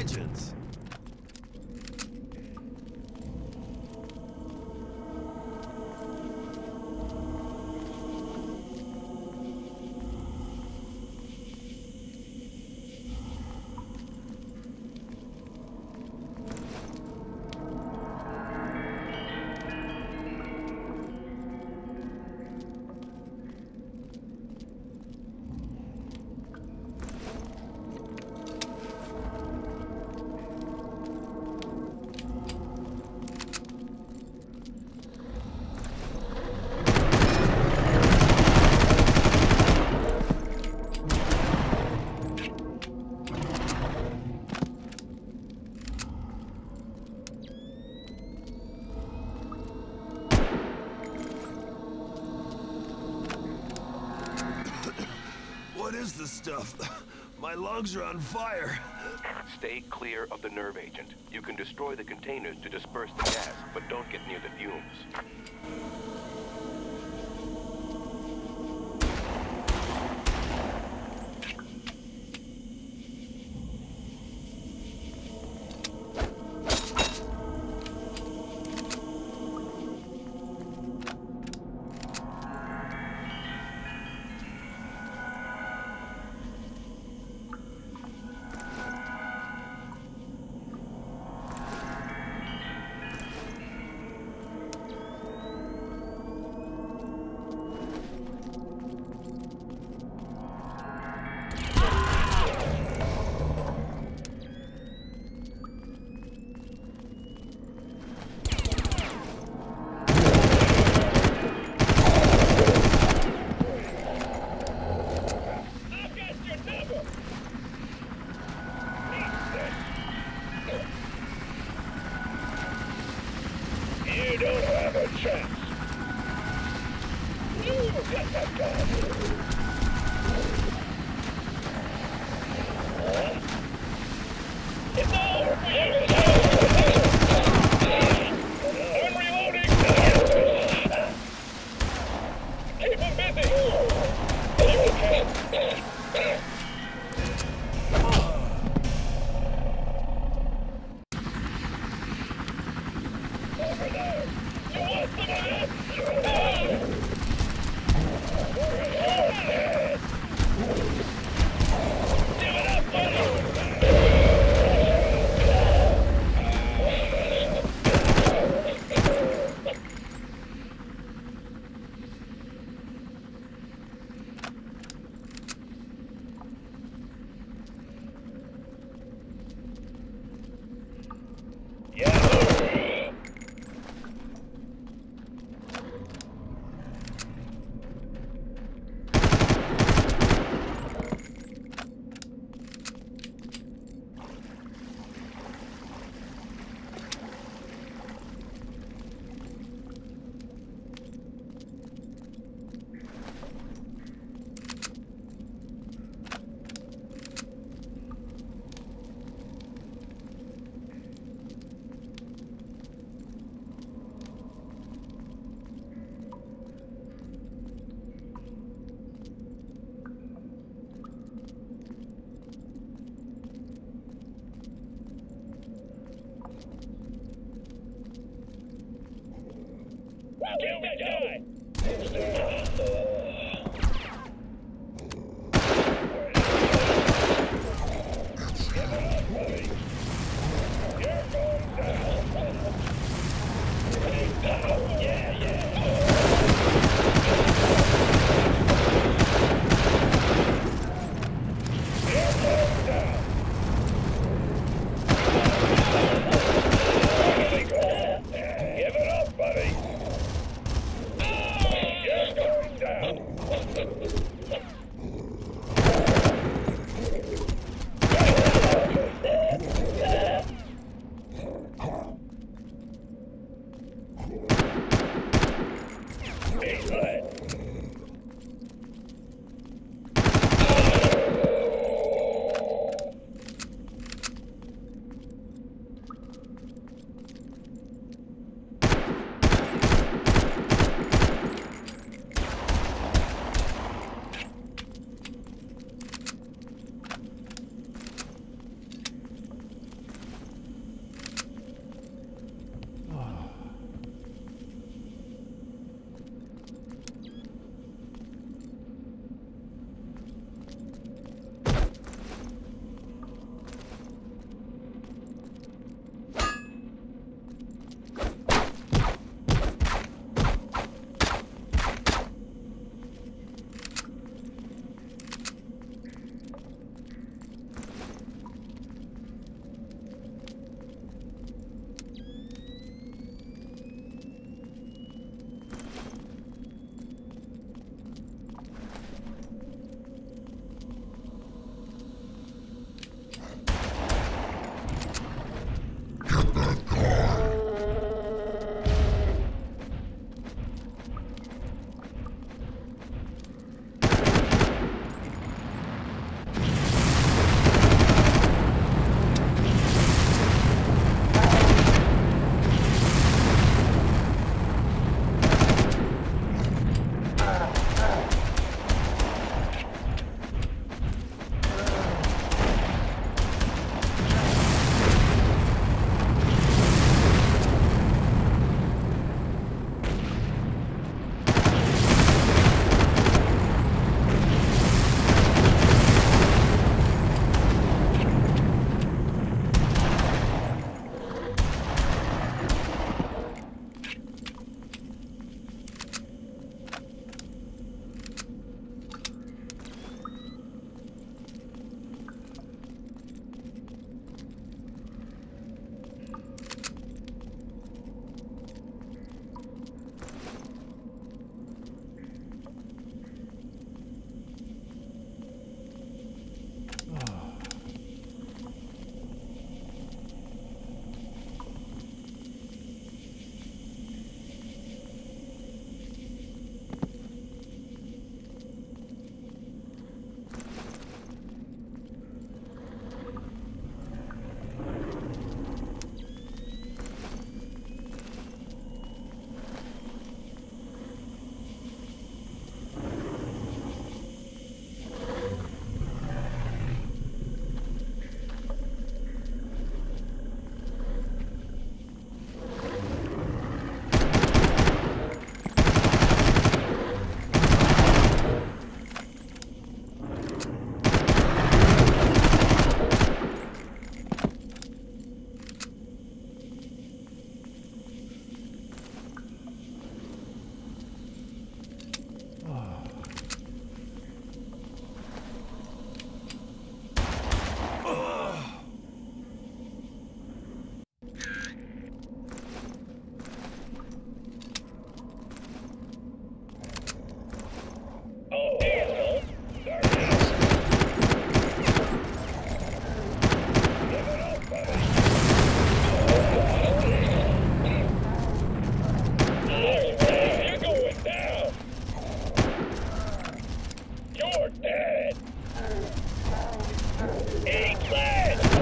Legends. Stuff. My lungs are on fire. Stay clear of the nerve agent. You can destroy the containers to disperse the gas, but don't get near the fumes. Give it up, buddy. England!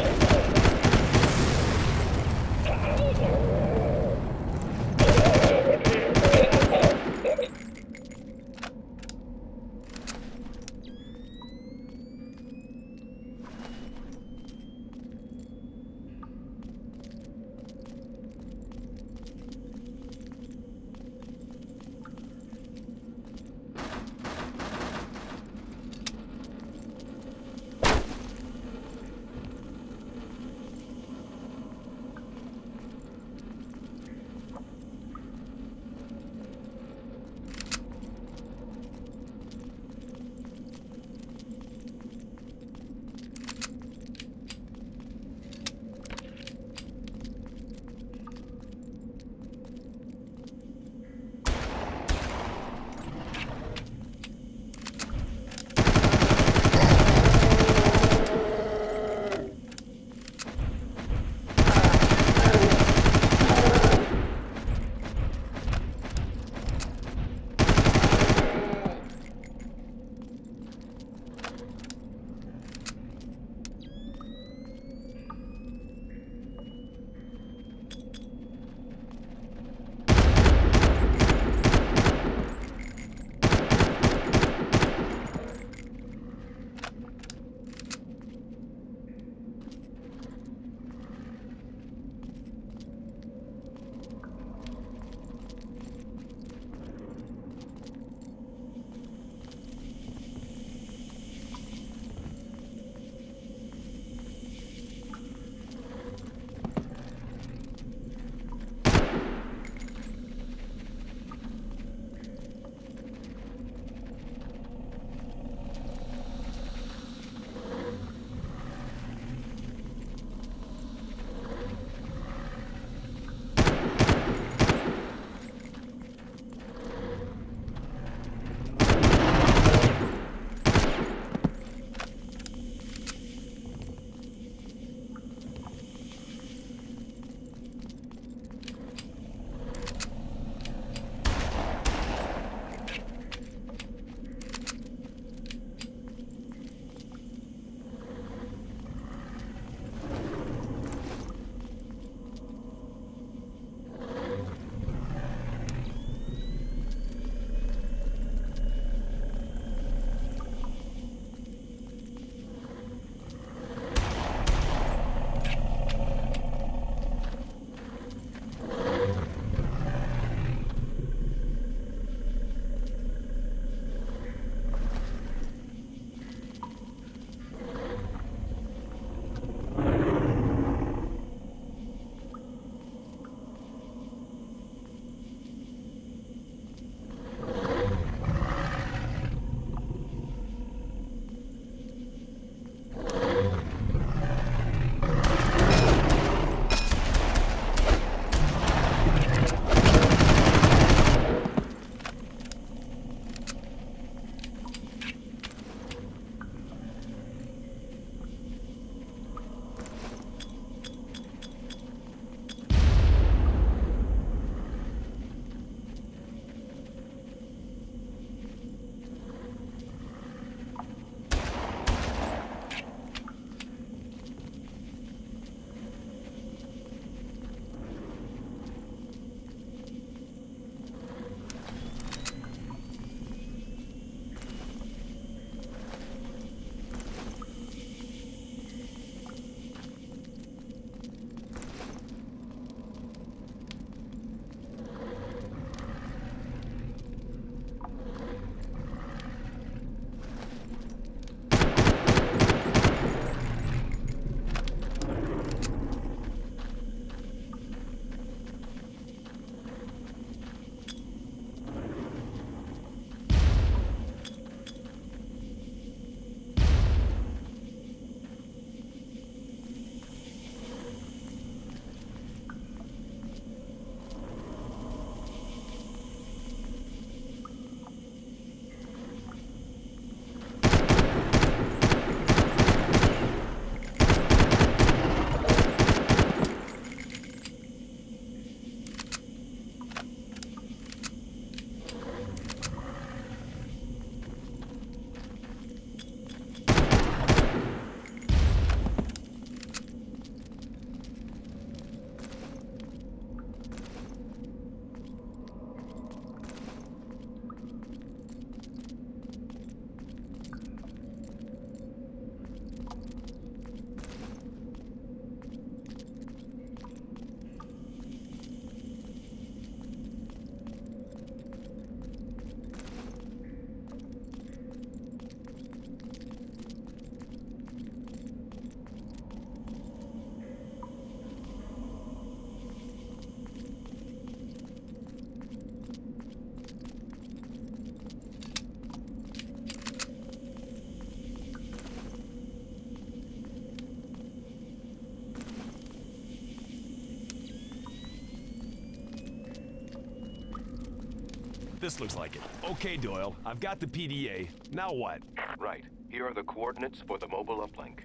This looks like it. Okay, Doyle, I've got the PDA. Now what? Right. Here are the coordinates for the mobile uplink.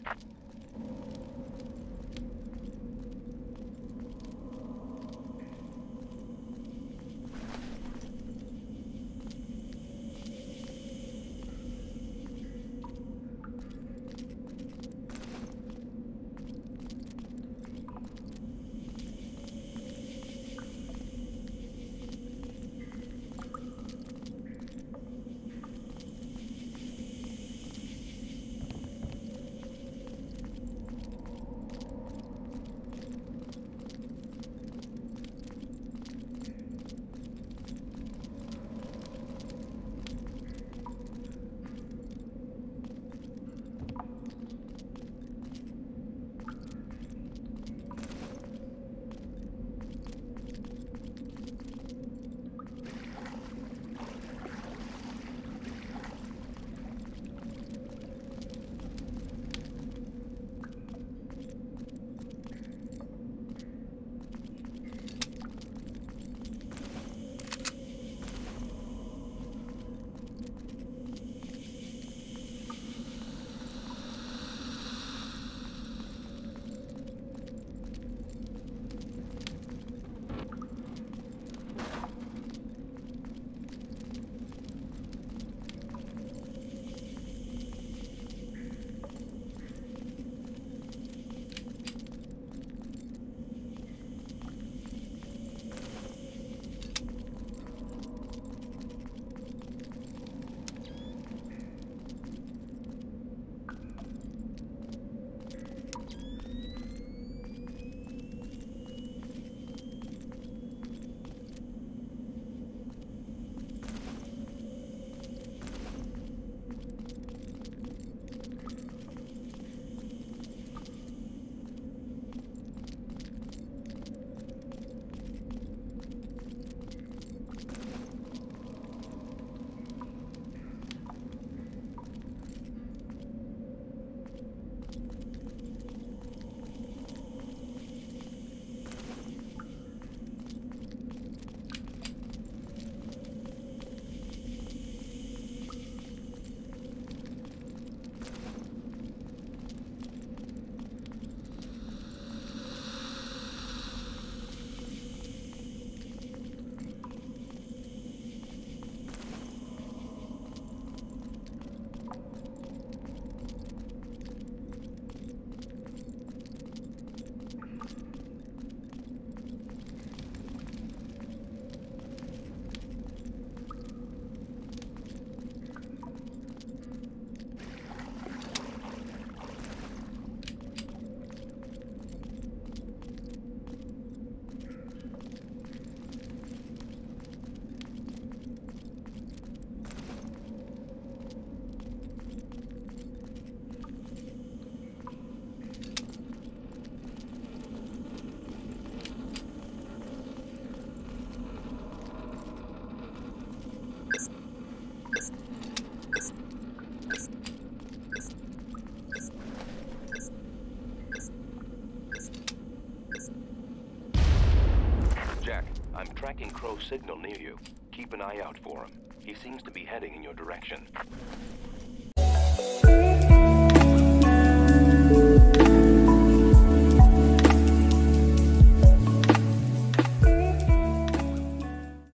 I'm tracking Crow's signal near you. Keep an eye out for him. He seems to be heading in your direction.